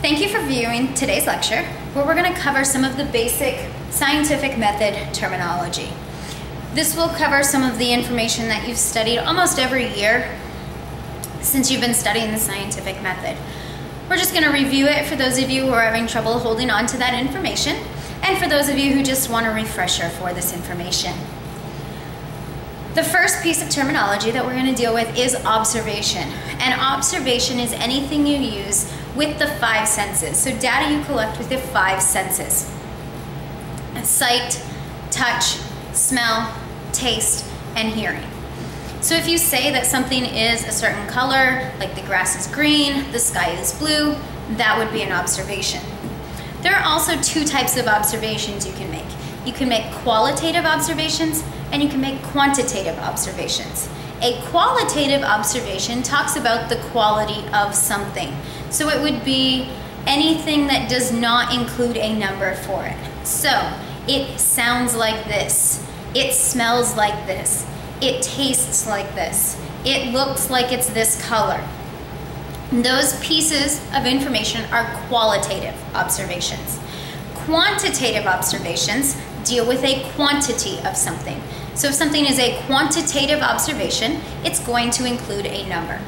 Thank you for viewing today's lecture, where we're going to cover some of the basic scientific method terminology. This will cover some of the information that you've studied almost every year since you've been studying the scientific method. We're just going to review it for those of you who are having trouble holding on to that information, and for those of you who just want a refresher for this information. The first piece of terminology that we're going to deal with is observation. And observation is anything you use with the five senses. So data you collect with the five senses. Sight, touch, smell, taste, and hearing. So if you say that something is a certain color, like the grass is green, the sky is blue, that would be an observation. There are also two types of observations you can make. You can make qualitative observations and you can make quantitative observations. A qualitative observation talks about the quality of something. So it would be anything that does not include a number for it. So it sounds like this, it smells like this, it tastes like this, it looks like it's this color. Those pieces of information are qualitative observations. Quantitative observations deal with a quantity of something. So if something is a quantitative observation, it's going to include a number.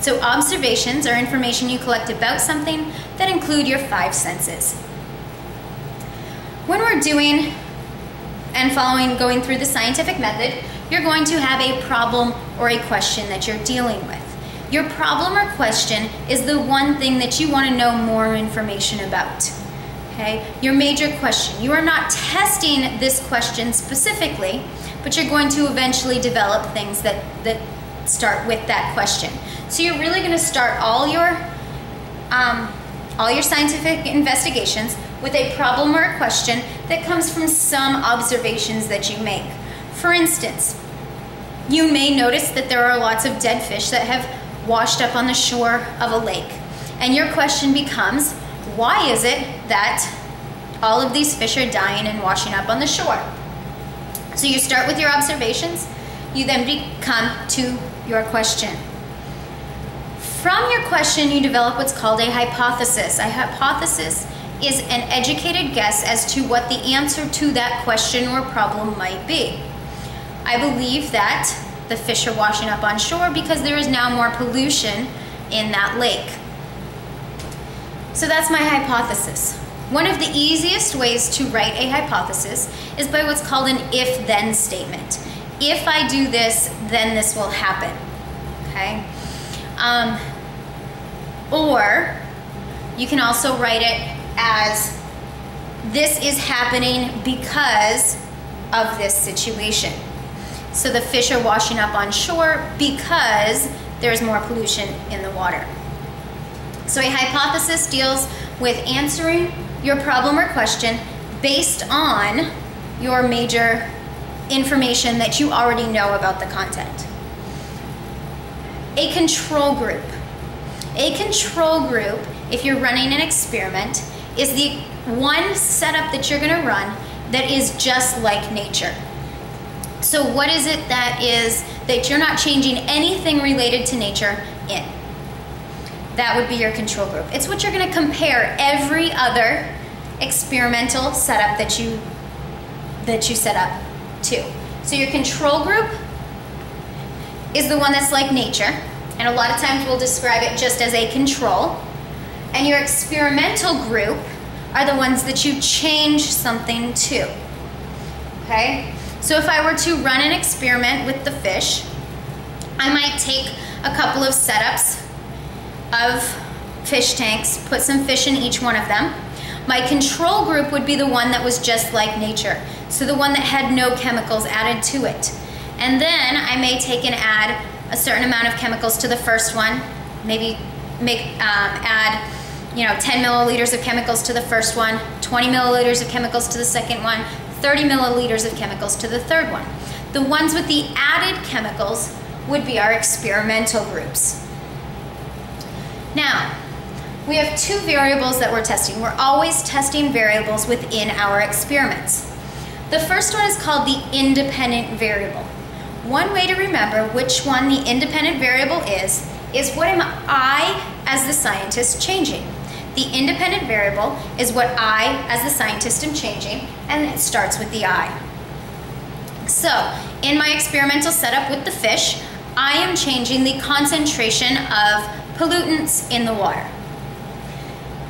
So observations are information you collect about something that include your five senses. When we're doing and going through the scientific method, you're going to have a problem or a question that you're dealing with. Your problem or question is the one thing that you want to know more information about. Okay? Your major question. You are not testing this question specifically, but you're going to eventually develop things that start with that question. So you're really going to start all your scientific investigations with a problem or a question that comes from some observations that you make. For instance, you may notice that there are lots of dead fish that have washed up on the shore of a lake. And your question becomes, why is it that all of these fish are dying and washing up on the shore? So you start with your observations, you then come to your question. From your question, you develop what's called a hypothesis. A hypothesis is an educated guess as to what the answer to that question or problem might be. I believe that the fish are washing up on shore because there is now more pollution in that lake. So that's my hypothesis. One of the easiest ways to write a hypothesis is by what's called an if-then statement. If I do this, then this will happen. Okay? Or you can also write it as this is happening because of this situation. So the fish are washing up on shore because there's more pollution in the water. So a hypothesis deals with answering your problem or question based on your major information that you already know about the content. A control group. A control group, if you're running an experiment, is the one setup that you're going to run that is just like nature. So what is it that you're not changing anything related to nature in? That would be your control group. It's what you're going to compare every other experimental setup that you set up to. So your control group is the one that's like nature, and a lot of times we'll describe it just as a control. And your experimental group are the ones that you change something to. Okay? So if I were to run an experiment with the fish, I might take a couple of setups of fish tanks, put some fish in each one of them. My control group would be the one that was just like nature, so the one that had no chemicals added to it. And then I may take and add a certain amount of chemicals to the first one, maybe add 10 milliliters of chemicals to the first one, 20 milliliters of chemicals to the second one, 30 milliliters of chemicals to the third one. The ones with the added chemicals would be our experimental groups. Now, we have two variables that we're testing. We're always testing variables within our experiments. The first one is called the independent variable. One way to remember which one the independent variable is what am I, as the scientist, changing? The independent variable is what I, as the scientist, am changing, and it starts with the I. So, in my experimental setup with the fish, I am changing the concentration of pollutants in the water.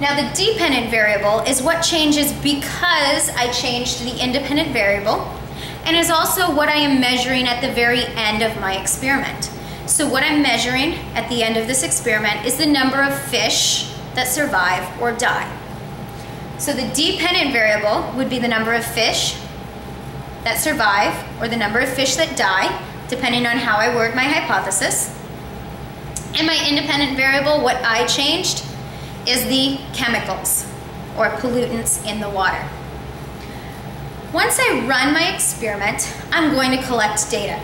Now, the dependent variable is what changes because I changed the independent variable, and is also what I am measuring at the very end of my experiment. So what I'm measuring at the end of this experiment is the number of fish that survive or die. So the dependent variable would be the number of fish that survive or the number of fish that die, depending on how I word my hypothesis. And my independent variable, what I changed, is the chemicals or pollutants in the water. Once I run my experiment, I'm going to collect data.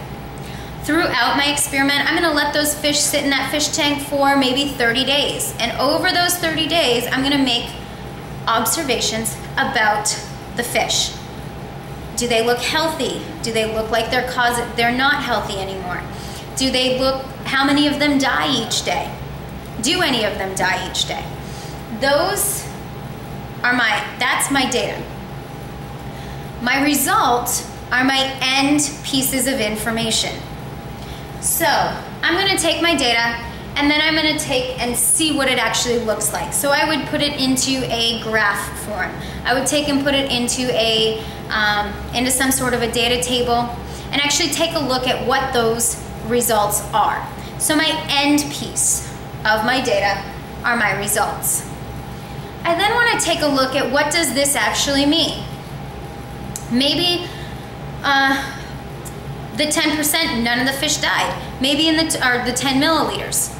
Throughout my experiment, I'm going to let those fish sit in that fish tank for maybe 30 days. And over those 30 days, I'm going to make observations about the fish. Do they look healthy? Do they look like they're not healthy anymore? Do they look, how many of them die each day? Do any of them die each day? That's my data. My results are my end pieces of information. So I'm going to take my data and then I'm going to take and see what it actually looks like. So I would put it into a graph form. I would take and put it into a into some sort of a data table and actually take a look at what those results are. So my end piece of my data are my results. I then want to take a look at what does this actually mean. Maybe the 10%, none of the fish died. Maybe in the 10 milliliters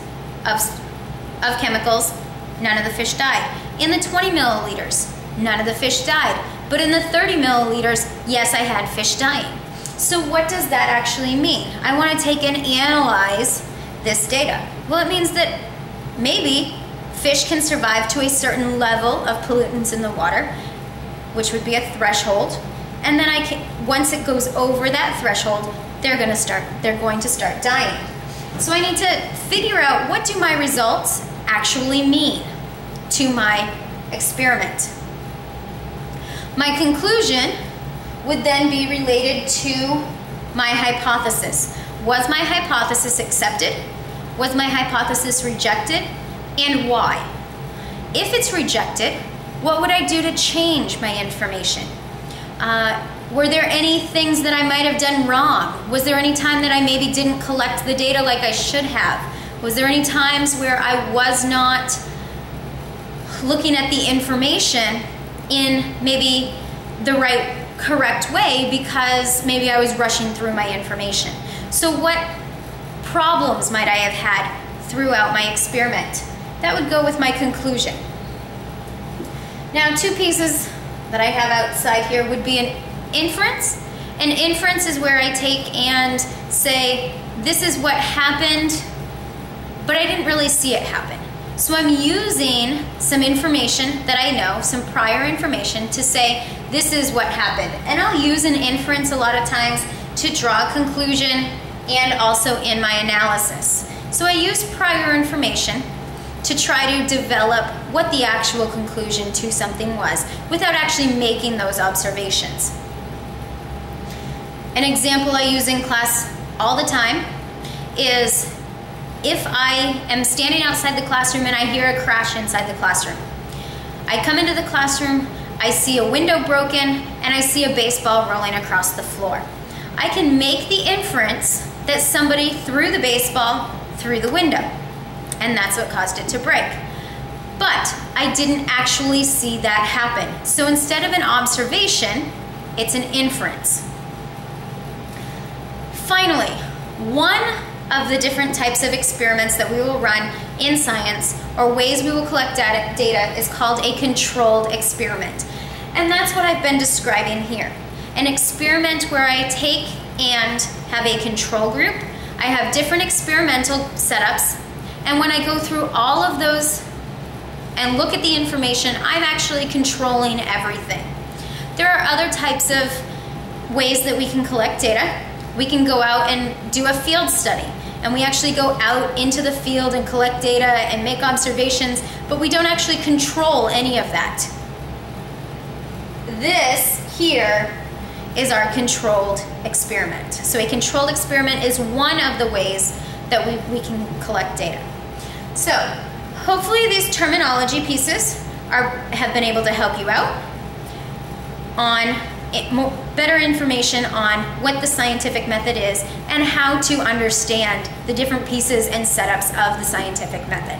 of chemicals, none of the fish died. In the 20 milliliters, none of the fish died. But in the 30 milliliters, yes, I had fish dying. So what does that actually mean? I want to take and analyze this data. Well, it means that maybe fish can survive to a certain level of pollutants in the water, which would be a threshold. And then once it goes over that threshold, they're going to start dying. So I need to figure out, what do my results actually mean to my experiment? My conclusion would then be related to my hypothesis. Was my hypothesis accepted? Was my hypothesis rejected? And why? If it's rejected, what would I do to change my information? Were there any things that I might have done wrong? Was there any time that I maybe didn't collect the data like I should have? Was there any times where I was not looking at the information in maybe the correct way because maybe I was rushing through my information? So what problems might I have had throughout my experiment? That would go with my conclusion. Now, two pieces that I have outside here would be an inference. An inference is where I take and say, this is what happened, but I didn't really see it happen. So I'm using some information that I know, some prior information, to say, this is what happened. And I'll use an inference a lot of times to draw a conclusion and also in my analysis. So I use prior information to try to develop what the actual conclusion to something was without actually making those observations. An example I use in class all the time is if I am standing outside the classroom and I hear a crash inside the classroom. I come into the classroom, I see a window broken, and I see a baseball rolling across the floor. I can make the inference that somebody threw the baseball through the window, and that's what caused it to break. But I didn't actually see that happen. So instead of an observation, it's an inference. Finally, one of the different types of experiments that we will run in science, or ways we will collect data, is called a controlled experiment. And that's what I've been describing here. An experiment where I take and have a control group. I have different experimental setups. And when I go through all of those and look at the information, I'm actually controlling everything. There are other types of ways that we can collect data. We can go out and do a field study and we actually go out into the field and collect data and make observations, but we don't actually control any of that. This here is our controlled experiment. So a controlled experiment is one of the ways that we can collect data. So hopefully these terminology pieces have been able to help you out on better information on what the scientific method is and how to understand the different pieces and setups of the scientific method.